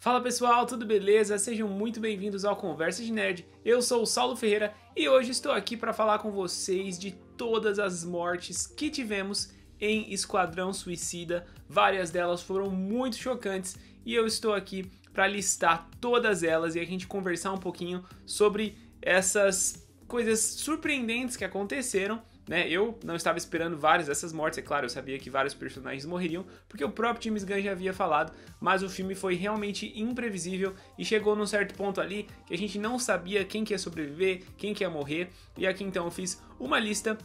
Fala pessoal, tudo beleza? Sejam muito bem-vindos ao Conversa de Nerd. Eu sou o Saulo Ferreira e hoje estou aqui para falar com vocês de todas as mortes que tivemos em Esquadrão Suicida. Várias delas foram muito chocantes e eu estou aqui para listar todas elas e a gente conversar um pouquinho sobre essas coisas surpreendentes que aconteceram, né? Eu não estava esperando várias dessas mortes, é claro, eu sabia que vários personagens morreriam, porque o próprio James Gunn já havia falado, mas o filme foi realmente imprevisível e chegou num certo ponto ali que a gente não sabia quem que ia sobreviver, quem que ia morrer, e aqui então eu fiz uma lista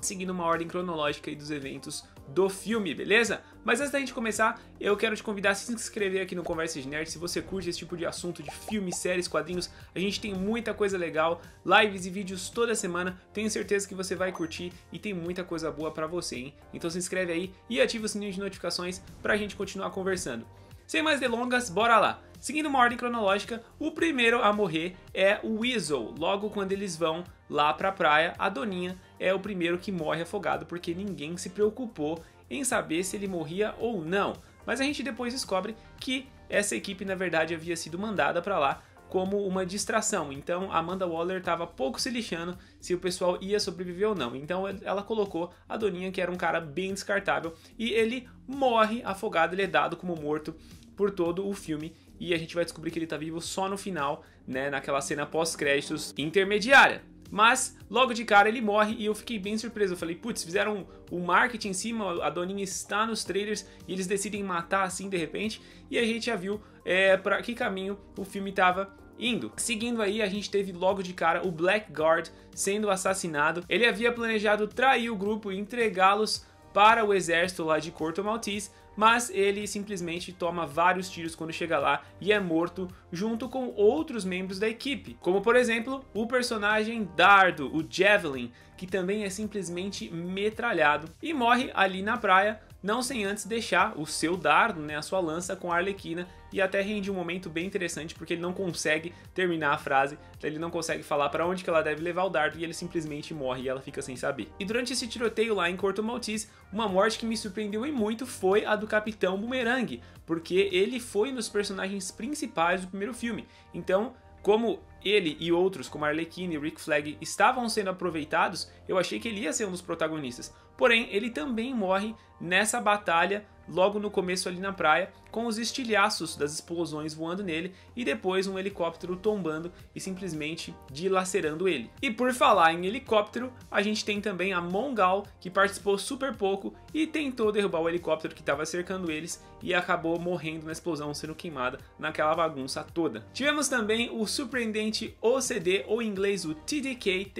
seguindo uma ordem cronológica aí dos eventos do filme, beleza? Mas antes da gente começar, eu quero te convidar a se inscrever aqui no Conversa de Nerd, se você curte esse tipo de assunto de filmes, séries, quadrinhos, a gente tem muita coisa legal, lives e vídeos toda semana, tenho certeza que você vai curtir e tem muita coisa boa pra você, hein? Então se inscreve aí e ativa o sininho de notificações pra gente continuar conversando. Sem mais delongas, bora lá! Seguindo uma ordem cronológica, o primeiro a morrer é o Weasel. Logo quando eles vão lá pra praia, a Doninha é o primeiro que morre afogado, porque ninguém se preocupou em saber se ele morria ou não. Mas a gente depois descobre que essa equipe, na verdade, havia sido mandada pra lá como uma distração. Então a Amanda Waller estava pouco se lixando se o pessoal ia sobreviver ou não. Então ela colocou a Doninha, que era um cara bem descartável, e ele morre afogado, ele é dado como morto por todo o filme. E a gente vai descobrir que ele tá vivo só no final, né, naquela cena pós-créditos intermediária. Mas logo de cara ele morre e eu fiquei bem surpreso. Eu falei, putz, fizeram o marketing em cima, a Doninha está nos trailers e eles decidem matar assim de repente. E a gente já viu pra que caminho o filme tava indo. Seguindo aí, a gente teve logo de cara o Blackguard sendo assassinado. Ele havia planejado trair o grupo e entregá-los para o exército lá de Corto Maltese, mas ele simplesmente toma vários tiros quando chega lá e é morto junto com outros membros da equipe, como por exemplo o personagem Dardo, o Javelin, que também é simplesmente metralhado e morre ali na praia, não sem antes deixar o seu dardo, né, a sua lança com a Arlequina, e até rende um momento bem interessante porque ele não consegue terminar a frase, ele não consegue falar para onde que ela deve levar o dardo e ele simplesmente morre e ela fica sem saber. E durante esse tiroteio lá em Corto Maltese, uma morte que me surpreendeu e muito foi a do Capitão Bumerangue, porque ele foi um dos personagens principais do primeiro filme, então como ele e outros, como Arlequina e Rick Flagg, estavam sendo aproveitados, eu achei que ele ia ser um dos protagonistas. Porém, ele também morre nessa batalha, logo no começo ali na praia, com os estilhaços das explosões voando nele, e depois um helicóptero tombando e simplesmente dilacerando ele. E por falar em helicóptero, a gente tem também a Mongal, que participou super pouco e tentou derrubar o helicóptero que estava cercando eles, e acabou morrendo na explosão, sendo queimada naquela bagunça toda. Tivemos também o surpreendente OCD, ou em inglês o TDK,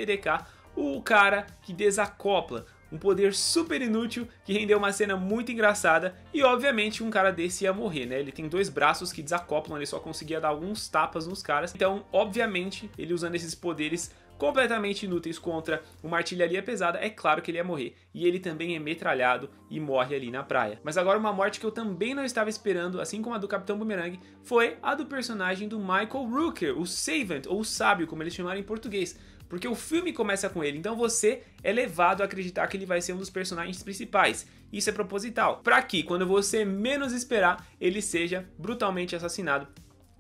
o cara que desacopla, um poder super inútil que rendeu uma cena muito engraçada e obviamente um cara desse ia morrer, né? Ele tem dois braços que desacoplam, ele só conseguia dar alguns tapas nos caras, então obviamente ele usando esses poderes completamente inúteis contra uma artilharia pesada, é claro que ele ia morrer. E ele também é metralhado e morre ali na praia. Mas agora uma morte que eu também não estava esperando, assim como a do Capitão Bumerangue, foi a do personagem do Michael Rooker, o Savant, ou Sábio, como eles chamaram em português. Porque o filme começa com ele, então você é levado a acreditar que ele vai ser um dos personagens principais. Isso é proposital, para que quando você menos esperar, ele seja brutalmente assassinado.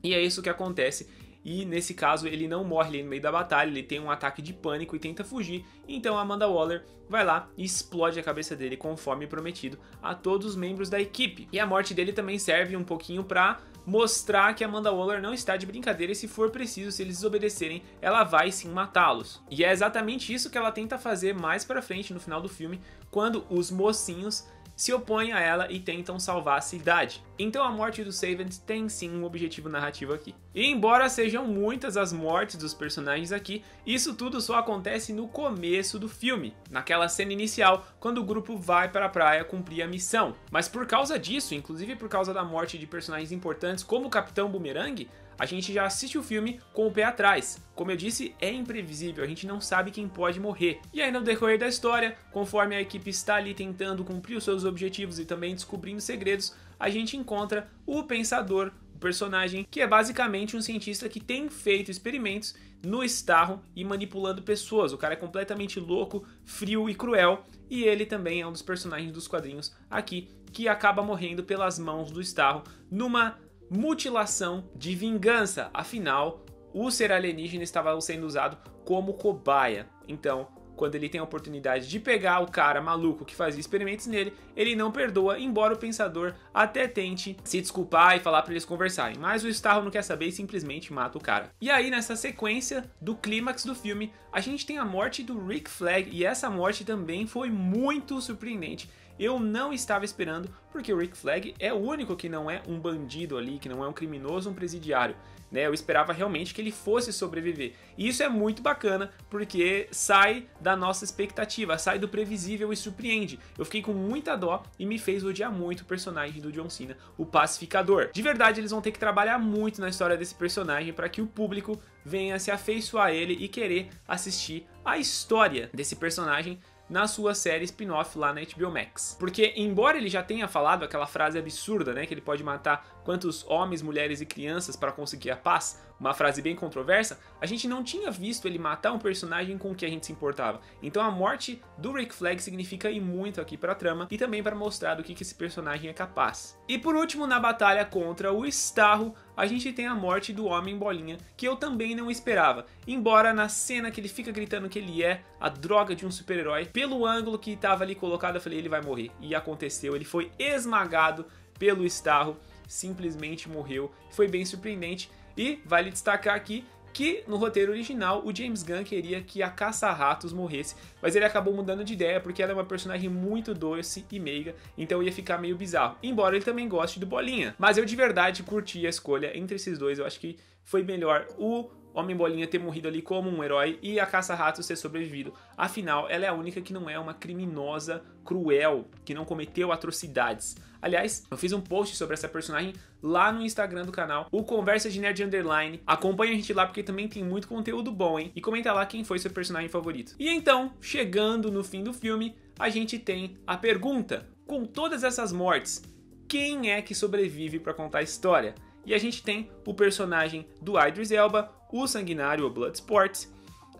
E é isso que acontece. E nesse caso ele não morre ali no meio da batalha, ele tem um ataque de pânico e tenta fugir, então a Amanda Waller vai lá e explode a cabeça dele conforme prometido a todos os membros da equipe. E a morte dele também serve um pouquinho pra mostrar que a Amanda Waller não está de brincadeira e se for preciso, se eles desobedecerem, ela vai sim matá-los. E é exatamente isso que ela tenta fazer mais pra frente no final do filme, quando os mocinhos se opõem a ela e tentam salvar a cidade. Então a morte do Savant tem sim um objetivo narrativo aqui. E embora sejam muitas as mortes dos personagens aqui, isso tudo só acontece no começo do filme, naquela cena inicial, quando o grupo vai para a praia cumprir a missão. Mas por causa disso, inclusive por causa da morte de personagens importantes como o Capitão Bumerangue, a gente já assiste o filme com o pé atrás. Como eu disse, é imprevisível, a gente não sabe quem pode morrer. E aí no decorrer da história, conforme a equipe está ali tentando cumprir os seus objetivos e também descobrindo segredos, a gente encontra o Pensador, o personagem que é basicamente um cientista que tem feito experimentos no Starro e manipulando pessoas. O cara é completamente louco, frio e cruel, e ele também é um dos personagens dos quadrinhos aqui, que acaba morrendo pelas mãos do Starro numa mutilação, de vingança. Afinal, o ser alienígena estava sendo usado como cobaia. Então, quando ele tem a oportunidade de pegar o cara maluco que fazia experimentos nele, ele não perdoa, embora o Pensador até tente se desculpar e falar para eles conversarem. Mas o Starro não quer saber e simplesmente mata o cara. E aí, nessa sequência do clímax do filme, a gente tem a morte do Rick Flagg, e essa morte também foi muito surpreendente. Eu não estava esperando, porque o Rick Flagg é o único que não é um bandido ali, que não é um criminoso, um presidiário, né? Eu esperava realmente que ele fosse sobreviver. E isso é muito bacana, porque sai da nossa expectativa, sai do previsível e surpreende. Eu fiquei com muita dó e me fez odiar muito o personagem do John Cena, o Pacificador. De verdade, eles vão ter que trabalhar muito na história desse personagem para que o público venha se afeiçoar a ele e querer assistir a história desse personagem na sua série spin-off lá na HBO Max. Porque, embora ele já tenha falado aquela frase absurda, né, que ele pode matar quantos homens, mulheres e crianças para conseguir a paz, uma frase bem controversa, a gente não tinha visto ele matar um personagem com que a gente se importava. Então a morte do Rick Flagg significa ir muito aqui para a trama e também para mostrar do que esse personagem é capaz. E por último, na batalha contra o Starro, a gente tem a morte do Homem Bolinha, que eu também não esperava. Embora na cena que ele fica gritando que ele é a droga de um super-herói, pelo ângulo que estava ali colocado, eu falei, ele vai morrer. E aconteceu, ele foi esmagado pelo Starro, simplesmente morreu. Foi bem surpreendente. E vale destacar aqui que no roteiro original o James Gunn queria que a Caça-Ratos morresse, mas ele acabou mudando de ideia porque ela é uma personagem muito doce e meiga, então ia ficar meio bizarro, embora ele também goste do Bolinha. Mas eu de verdade curti a escolha entre esses dois, eu acho que foi melhor o Homem Bolinha ter morrido ali como um herói e a Caça-Ratos ter sobrevivido. Afinal, ela é a única que não é uma criminosa cruel, que não cometeu atrocidades. Aliás, eu fiz um post sobre essa personagem lá no Instagram do canal, o Conversa de Nerd _. Acompanha a gente lá porque também tem muito conteúdo bom, hein? E comenta lá quem foi seu personagem favorito. E então, chegando no fim do filme, a gente tem a pergunta: com todas essas mortes, quem é que sobrevive para contar a história? E a gente tem o personagem do Idris Elba, o Sanguinário, o Bloodsport,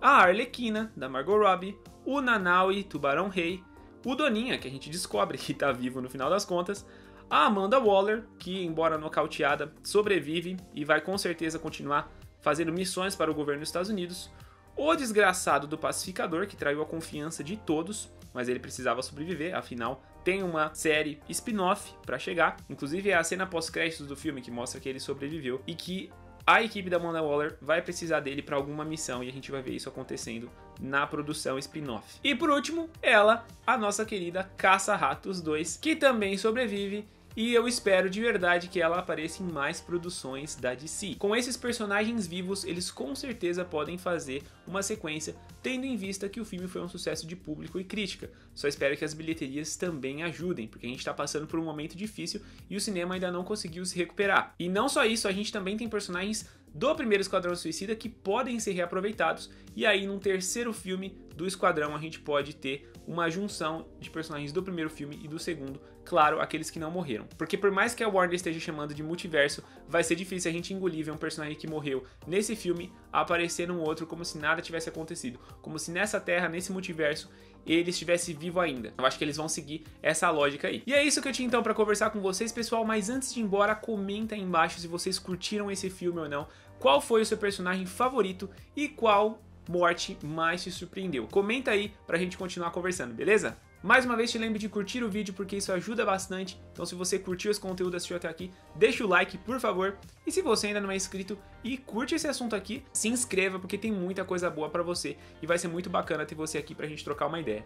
a Arlequina, da Margot Robbie, o Nanaui, Tubarão Rei, o Doninha, que a gente descobre que tá vivo no final das contas, a Amanda Waller, que embora nocauteada, sobrevive e vai com certeza continuar fazendo missões para o governo dos Estados Unidos, o desgraçado do Pacificador, que traiu a confiança de todos, mas ele precisava sobreviver, afinal tem uma série spin-off para chegar, inclusive é a cena pós-créditos do filme que mostra que ele sobreviveu e que a equipe da Amanda Waller vai precisar dele para alguma missão, e a gente vai ver isso acontecendo na produção spin-off. E por último, ela, a nossa querida Caça-Ratos 2, que também sobrevive, e eu espero de verdade que ela apareça em mais produções da DC. Com esses personagens vivos, eles com certeza podem fazer uma sequência, tendo em vista que o filme foi um sucesso de público e crítica. Só espero que as bilheterias também ajudem, porque a gente está passando por um momento difícil e o cinema ainda não conseguiu se recuperar. E não só isso, a gente também tem personagens do primeiro Esquadrão Suicida que podem ser reaproveitados, e aí num terceiro filme do Esquadrão a gente pode ter uma junção de personagens do primeiro filme e do segundo, claro, aqueles que não morreram. Porque por mais que a Warner esteja chamando de multiverso, vai ser difícil a gente engolir ver um personagem que morreu nesse filme aparecer num outro como se nada tivesse acontecido, como se nessa terra, nesse multiverso, ele estivesse vivo ainda. Eu acho que eles vão seguir essa lógica aí. E é isso que eu tinha então pra conversar com vocês, pessoal, mas antes de ir embora, comenta aí embaixo se vocês curtiram esse filme ou não, qual foi o seu personagem favorito e qual morte mais te surpreendeu. Comenta aí pra gente continuar conversando, beleza? Mais uma vez te lembro de curtir o vídeo porque isso ajuda bastante, então se você curtiu esse conteúdo, assistiu até aqui, deixa o like, por favor. E se você ainda não é inscrito e curte esse assunto aqui, se inscreva porque tem muita coisa boa pra você e vai ser muito bacana ter você aqui pra gente trocar uma ideia.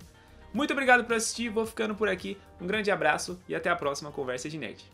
Muito obrigado por assistir, vou ficando por aqui, um grande abraço e até a próxima Conversa de Nerd.